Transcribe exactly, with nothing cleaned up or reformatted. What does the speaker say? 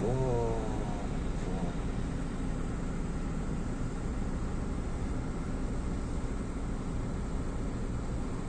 four.